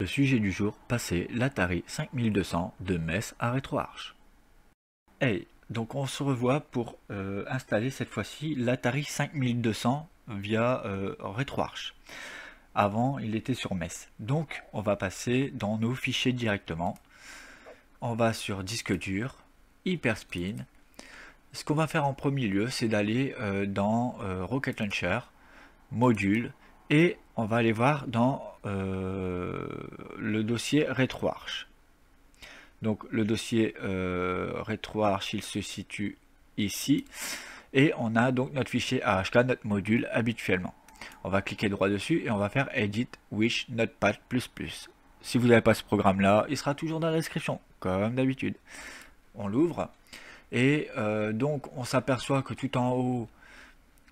Le sujet du jour, passer l'Atari 5200 de MESS à RetroArch. Hey, donc on se revoit pour installer cette fois-ci l'Atari 5200 via RetroArch. Avant, il était sur MESS. Donc, on va passer dans nos fichiers directement. On va sur disque dur, HyperSpin. Ce qu'on va faire en premier lieu, c'est d'aller dans Rocket Launcher, module, et on va aller voir dans le dossier RetroArch. Donc le dossier RetroArch, il se situe ici, et on a donc notre fichier AHK, notre module habituellement. On va cliquer droit dessus et on va faire Edit With Notepad++. Si vous n'avez pas ce programme là, il sera toujours dans la description, comme d'habitude. On l'ouvre et donc on s'aperçoit que tout en haut,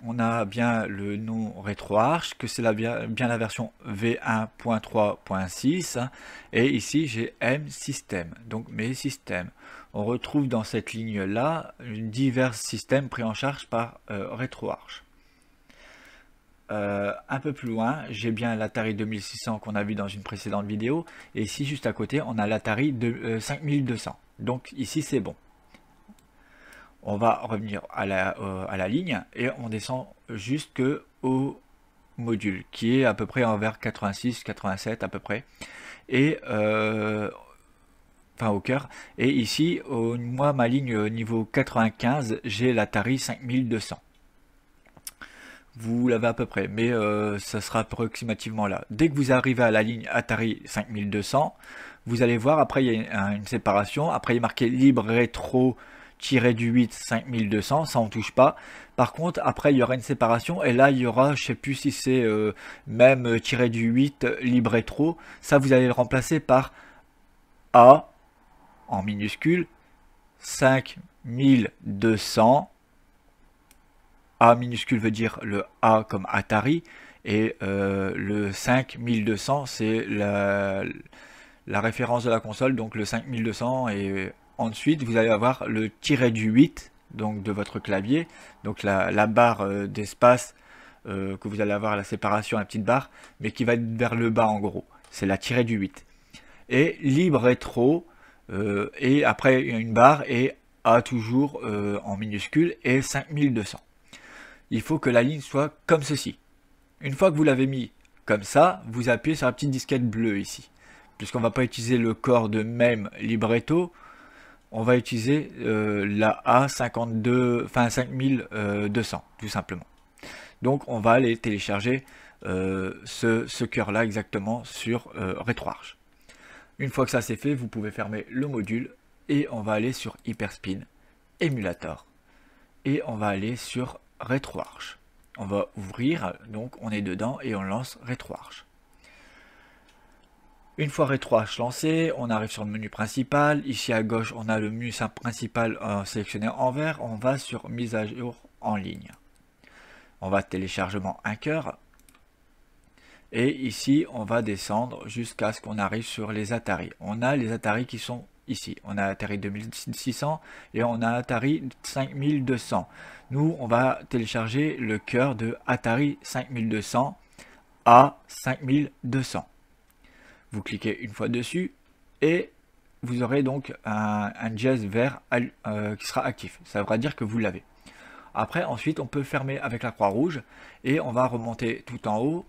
on a bien le nom RetroArch, que c'est bien la version V1.3.6, et ici j'ai M-Système, donc mes systèmes. On retrouve dans cette ligne là divers systèmes pris en charge par RetroArch. Un peu plus loin, j'ai bien l'Atari 2600 qu'on a vu dans une précédente vidéo, et ici juste à côté on a l'Atari 5200, donc ici c'est bon. On va revenir à la ligne et on descend jusque au module qui est à peu près envers 86-87 à peu près, et enfin au cœur. Et ici, moi, ma ligne niveau 95, j'ai l'Atari 5200. Vous l'avez à peu près, mais ça sera approximativement là. Dès que vous arrivez à la ligne Atari 5200, vous allez voir, après il y a une séparation, après il est marqué libre rétro -8 5200, ça on touche pas. Par contre, après il y aura une séparation et là il y aura, je sais plus si c'est même -8 libre rétro, ça vous allez le remplacer par A en minuscule 5200. A minuscule veut dire le A comme Atari, et le 5200 c'est la référence de la console, donc le 5200. Et ensuite, vous allez avoir le tiret du 8 donc de votre clavier, donc la barre d'espace que vous allez avoir, la séparation, la petite barre, mais qui va être vers le bas en gros. C'est la tiret du 8. Et libre rétro, et après une barre, et A toujours en minuscule, et 5200. Il faut que la ligne soit comme ceci. Une fois que vous l'avez mis comme ça, vous appuyez sur la petite disquette bleue ici. Puisqu'on ne va pas utiliser le corps de même libretto, on va utiliser la A52, enfin 5200 tout simplement. Donc on va aller télécharger ce cœur là exactement sur RetroArch. Une fois que ça c'est fait, vous pouvez fermer le module et on va aller sur HyperSpin, émulateur, et on va aller sur RetroArch. On va ouvrir, donc on est dedans et on lance RetroArch. Une fois RetroArch lancé, on arrive sur le menu principal. Ici à gauche, on a le menu principal sélectionné en vert. On va sur mise à jour en ligne. On va téléchargement 1 cœur. Et ici, on va descendre jusqu'à ce qu'on arrive sur les Atari. On a les Atari qui sont ici. On a Atari 2600 et on a Atari 5200. Nous, on va télécharger le cœur de Atari 5200 à 5200. Vous cliquez une fois dessus et vous aurez donc un jazz vert qui sera actif. Ça voudra dire que vous l'avez. Après, ensuite, on peut fermer avec la croix rouge et on va remonter tout en haut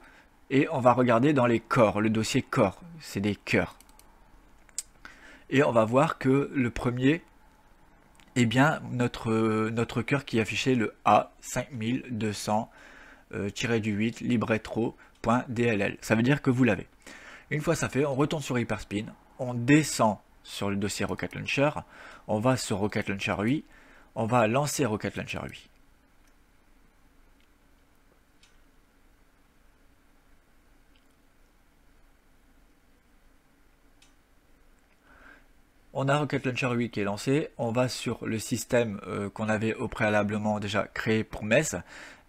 et on va regarder dans les corps, le dossier corps. C'est des cœurs. Et on va voir que le premier, eh bien, notre cœur qui affichait le A5200-8 libretro.dll. Ça veut dire que vous l'avez. Une fois ça fait, on retourne sur HyperSpin, on descend sur le dossier Rocket Launcher, on va sur Rocket Launcher 8, on va lancer Rocket Launcher 8. On a Rocket Launcher 8 qui est lancé, on va sur le système qu'on avait au préalablement déjà créé pour MESS,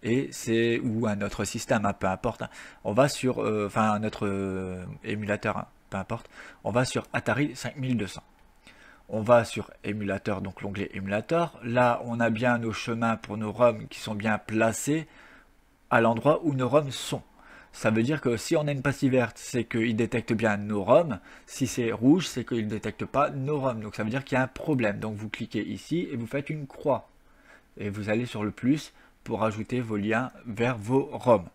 et c'est ou un autre système, hein, peu importe. On va sur, enfin notre émulateur, hein, peu importe. On va sur Atari 5200. On va sur émulateur, donc l'onglet émulateur. Là, on a bien nos chemins pour nos ROM qui sont bien placés à l'endroit où nos ROM sont. ça veut dire que si on a une pastille verte, c'est qu'il détecte bien nos ROM. Si c'est rouge, c'est qu'il ne détecte pas nos ROM. Donc ça veut dire qu'il y a un problème. Donc vous cliquez ici et vous faites une croix. Et vous allez sur le plus pour ajouter vos liens vers vos ROM.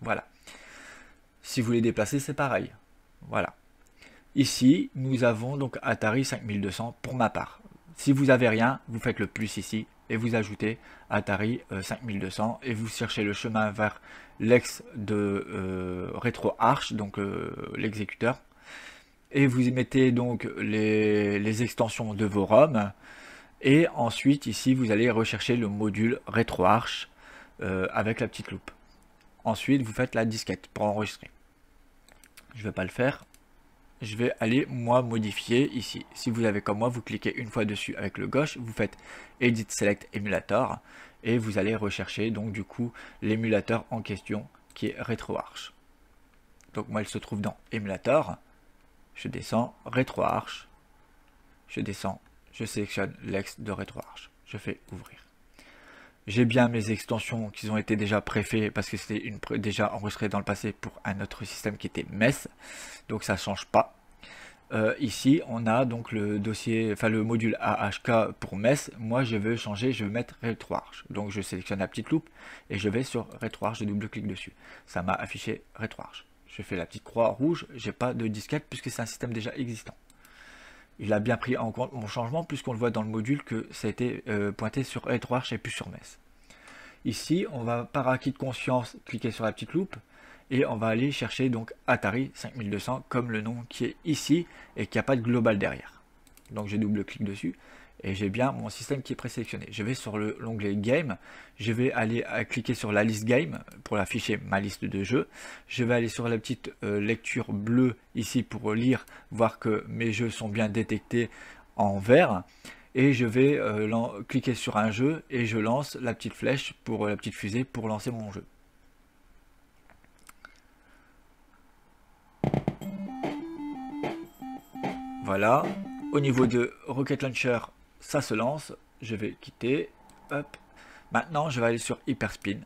Voilà. Si vous les déplacez, c'est pareil. Voilà. Ici, nous avons donc Atari 5200 pour ma part. Si vous n'avez rien, vous faites le plus ici et vous ajoutez Atari 5200 et vous cherchez le chemin vers l'ex de RetroArch, donc l'exécuteur. Et vous y mettez donc les extensions de vos ROM. Et ensuite, ici, vous allez rechercher le module RetroArch avec la petite loupe. Ensuite, vous faites la disquette pour enregistrer. Je ne vais pas le faire. Je vais aller, moi, modifier ici. Si vous avez comme moi, vous cliquez une fois dessus avec le gauche. Vous faites Edit Select Emulator. Et vous allez rechercher, donc, du coup, l'émulateur en question qui est RetroArch. Donc, moi, il se trouve dans Emulator. Je descends RetroArch. Je descends. Je sélectionne l'ex de RetroArch. Je fais ouvrir. J'ai bien mes extensions qui ont été déjà préfaites parce que c'était déjà enregistré dans le passé pour un autre système qui était MESS. Donc ça ne change pas. Ici, on a donc le dossier, enfin le module AHK pour MESS. Moi, je veux changer, je veux mettre RetroArch. Donc je sélectionne la petite loupe et je vais sur RetroArch. Je double-clique dessus. Ça m'a affiché RetroArch. Je fais la petite croix rouge. J'ai pas de disquette puisque c'est un système déjà existant. Il a bien pris en compte mon changement puisqu'on le voit dans le module que ça a été pointé sur RetroArch et plus sur MESS. Ici, on va par acquis de conscience cliquer sur la petite loupe et on va aller chercher donc Atari 5200 comme le nom qui est ici et qui n'a pas de global derrière. Donc je double-clique dessus et j'ai bien mon système qui est présélectionné. Je vais sur l'onglet Game, je vais aller cliquer sur la liste Game pour afficher ma liste de jeux. Je vais aller sur la petite lecture bleue ici pour lire, voir que mes jeux sont bien détectés en vert. Et je vais cliquer sur un jeu et je lance la petite flèche pour la petite fusée pour lancer mon jeu. Voilà, au niveau de Rocket Launcher, ça se lance, je vais quitter, hop. Maintenant je vais aller sur HyperSpin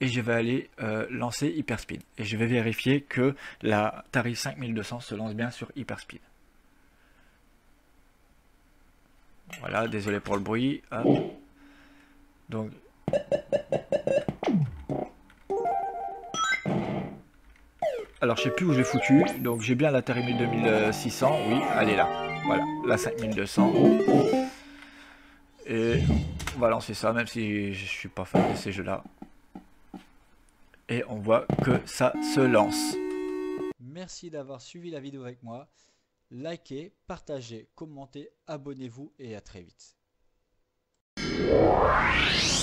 et je vais aller lancer HyperSpin et je vais vérifier que la Atari 5200 se lance bien sur HyperSpin. Voilà, désolé pour le bruit, hop. Donc alors je sais plus où je l'ai foutu, donc j'ai bien l'Atari 2600, oui, elle est là, voilà, la 5200. Et on va lancer ça, même si je suis pas fan de ces jeux-là. Et on voit que ça se lance. Merci d'avoir suivi la vidéo avec moi. Likez, partagez, commentez, abonnez-vous et à très vite.